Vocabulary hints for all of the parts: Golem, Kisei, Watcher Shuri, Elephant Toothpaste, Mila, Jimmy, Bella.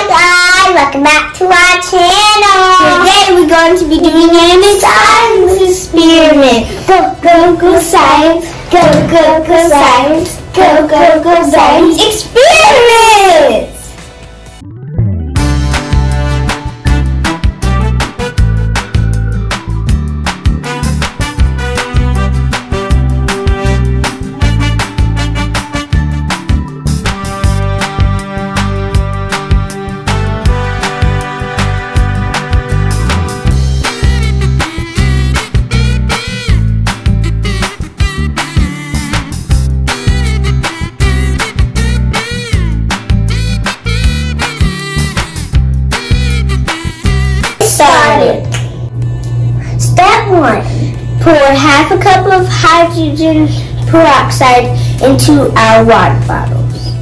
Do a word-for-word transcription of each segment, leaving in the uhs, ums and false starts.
Hi guys, welcome back to our channel. Today we're going to be doing an science experiment. Go, go, go science. Go, go, go science. Go, go, go science experiment. Step one, pour half a cup of hydrogen peroxide into our water bottles.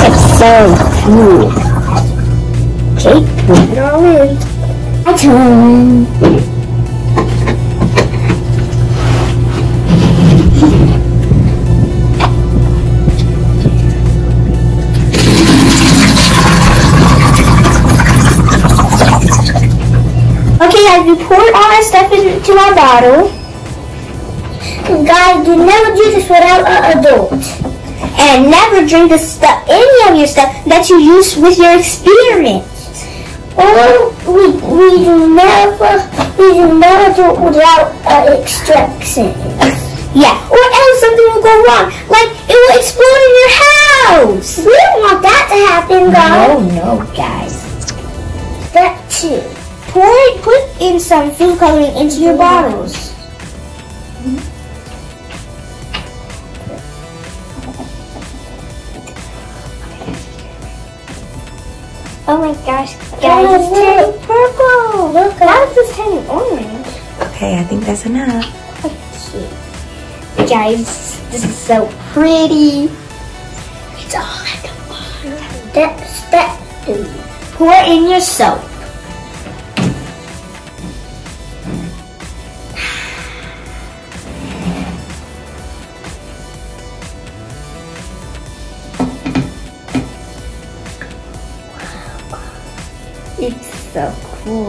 It's so cool. Okay, put it all in. My turn. We poured all our stuff into our bottle. Guys, you never do this without an adult. And never drink the stuff, any of your stuff that you use with your experience. Or we, we do never, we do never do it without an extraction. Yeah, or else something will go wrong. Like, it will explode in your house. We don't want that to happen, guys. No, no, guys. Step two. Pour it, put in some food coloring into your bottles. Oh my gosh, guys, it's turning purple! Look, now it's just turning orange. Okay, I think that's enough. Okay. Guys, this is so pretty. It's all at the bottom. Step, step, three. Pour in your soap. It's so cool.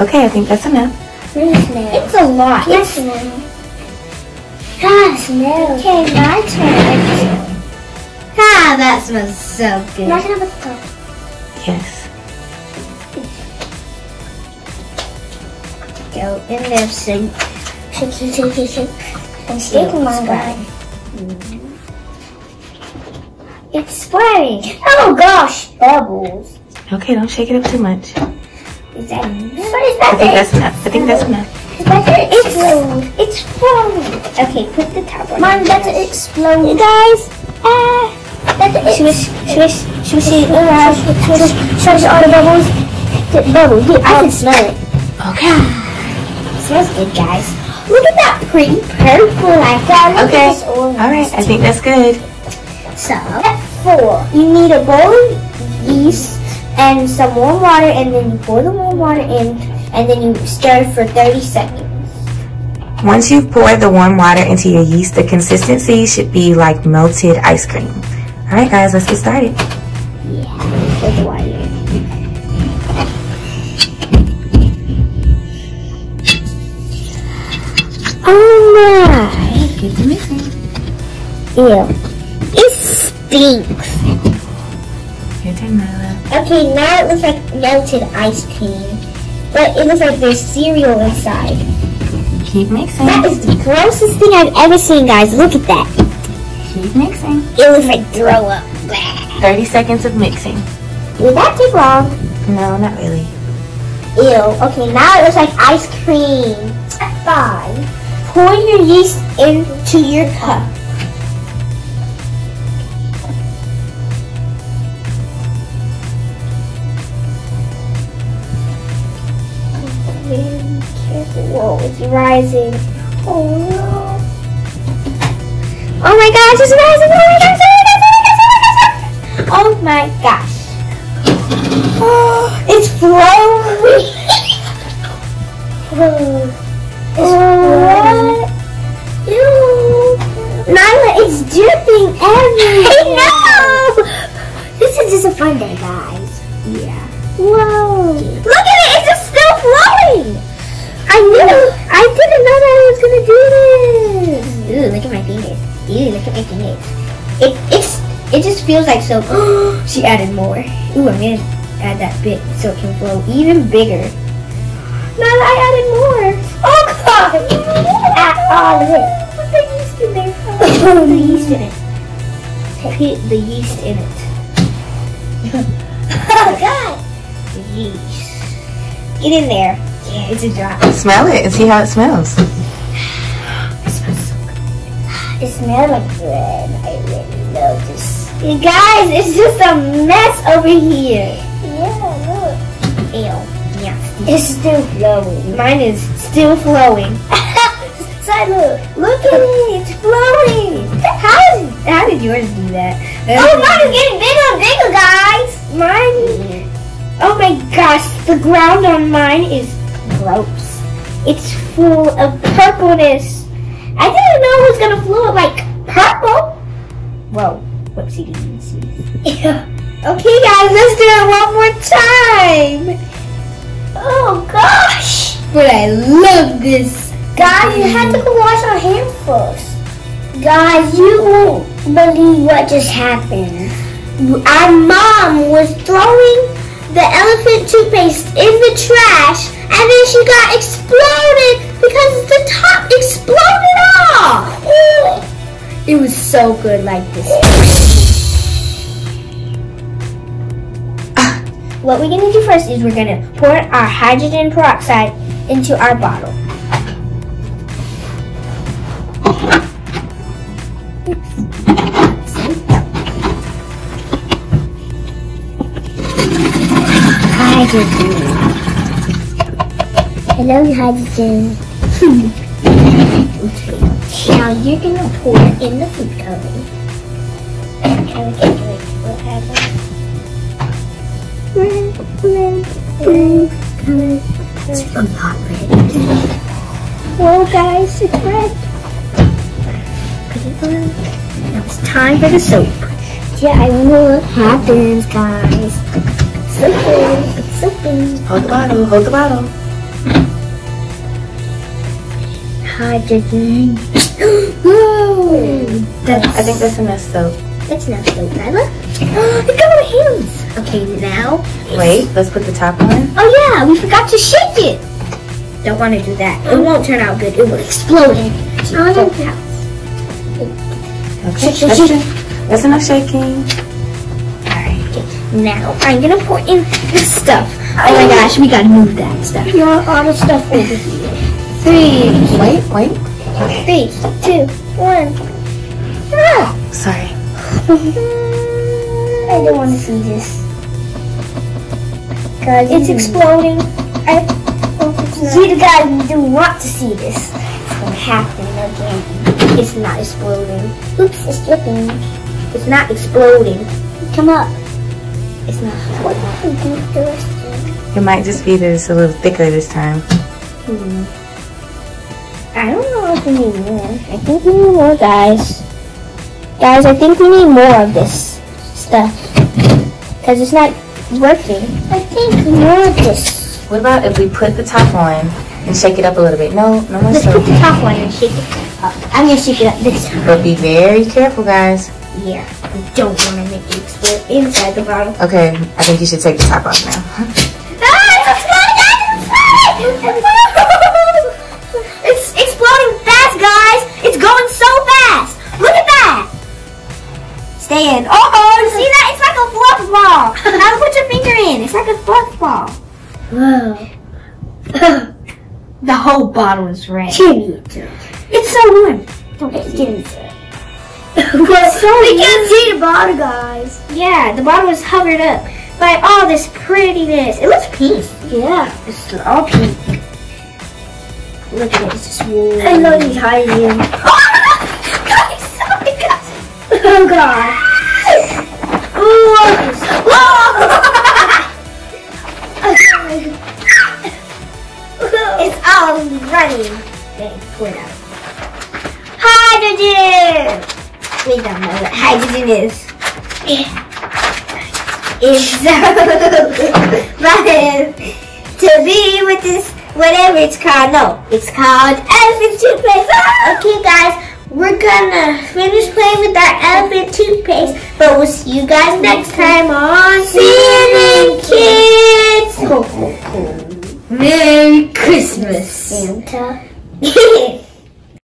Okay, I think that's enough. It's a lot. Yes, ma'am. Ah, it smells. Okay, my turn. Ah, that smells so good. Now I can have a cup. Yes. Go in there, shake, shake, shake, shake, shake, and shake my guy. It's spreading. Oh gosh, bubbles. Okay, don't shake it up too much. Is that enough? I think that's enough. I think that's enough. It's full. It's full. Okay, put the top on. Mom, that's it explode. You guys, ah. That's it. Swish, swish, swish, swish, swish, swish, all the bubbles. Get bubbles. I can smell it. Okay. Smells good, guys. Look at that pretty purple. I got it. Okay. All right, I think that's good. So, step four, you need a bowl of yeast and some warm water, and then you pour the warm water in, and then you stir for thirty seconds. Once you've poured the warm water into your yeast, the consistency should be like melted ice cream. All right, guys, let's get started. Yeah, pour the water in. Oh my! Get the mixing. Ew. It stinks. Your turn, Mila. Okay, now it looks like melted ice cream, but it looks like there's cereal inside. Keep mixing. That is the grossest thing I've ever seen, guys. Look at that. Keep mixing. It looks like throw up. Thirty seconds of mixing. Did that take long? No, not really. Ew. Okay, now it looks like ice cream. Fine. Pour your yeast into your cup. Whoa, it's rising. Oh no. Oh my gosh, it's rising. Oh my gosh, oh my gosh, oh my gosh. Oh, it's flowing. Whoa. It's what? Ew. Mila, it's dripping everywhere. I know. This is just a fun day, guys. Yeah. Whoa. Look at it. It's just still flowing. I knew. Ew. I didn't know that I was going to do this. Ooh, look at my fingers. Ew, look at my fingers. It, it's, it just feels like soap. She added more. Ooh, I'm going to add that bit so it can flow even bigger. Now that I added more. Oh God! Add all of it. Put the yeast in there. Put the yeast in it. Put the yeast in it. Oh God! The yeast. Get in there. Yeah, it's a drop. Smell it and see how it smells. It smells so good. It smells like bread. I really love this. You guys, it's just a mess over here. Yeah, look. Ew. Yeah, it's still flowing. Mine is still flowing. Side look. Look at it. It's flowing. How, is, how did yours do that? That's oh, mine is getting bigger and bigger, guys. Mine. Oh my gosh. The ground on mine is gross. It's full of purpleness. I didn't know it was going to flow like purple. Whoa. Whoopsie daisies. Okay, guys. Let's do it one more time. Oh gosh! But I love this. Guys, you had to go wash our hands first. Guys, you won't believe what just happened. Our mom was throwing the elephant toothpaste in the trash and then she got exploded because the top exploded off. It was so good like this. What we're going to do first is we're going to pour our hydrogen peroxide into our bottle. Hydrogen. Hello, hydrogen. Okay. Now you're going to pour in the food coloring. And we can do it. We'll have it. Red, red, red, red. It's not red. Whoa, guys, it's red. Put it on. Now it's time for the soap. Yeah, I know what happens, guys. Soap in, it's soap in. Hold the bottle, hold the bottle. Hydrogen. Whoa! That's, I think that's enough soap. That's enough soap, Bella. Look at my hands. Okay, now. Wait, let's put the top on. Oh yeah, we forgot to shake it. Don't want to do that. It won't turn out good. It will explode. Now oh. Okay, shake, shake, that's, shake. That's enough shaking. All right. Okay. Now I'm gonna pour in this stuff. Oh my gosh, we gotta move that stuff. You want all the stuff over here. Three. Wait, wait. Three, two, one. Ah. Sorry. I don't want to see this. Guys, it's exploding. I hope it's not. You guys do want to see this. It's going to happen again. It's not exploding. Oops, it's dripping. It's not exploding. Come up. It's not exploding. It might just be that it's a little thicker this time. Hmm. I don't know if we need more. I think we need more, guys. Guys, I think we need more of this. Because it's not working. I think more of this. What about if we put the top on and shake it up a little bit? No, no more soap. Let's put the top on and shake it up. I'm going to shake it up this time. But be very careful, guys. Yeah, I don't want to make it explode inside the bottle. Okay, I think you should take the top off now. Ah, it's exploding! It's exploding fast, guys! It's going so fast! Look at that! Stay in. Oh! See that? It's like a fluff ball. Now put your finger in. It's like a fluff ball. Whoa. The whole bottle is red. Jimmy. It's so warm. Don't get it. So we can't see the bottle, guys. Yeah, the bottle is hovered up by all this prettiness. It looks pink. Yeah. It's all pink. Look at it. It's just warm. I love these hydrogen. Oh, guys. Oh, my gosh. Oh, God. It's all running. Okay, pull it out. Hydrogen! We don't know what hydrogen is. It's running to be with this, whatever it's called. No, it's called elephant toothpaste. Okay, guys. We're gonna finish playing with our elephant toothpaste, but we'll see you guys next time on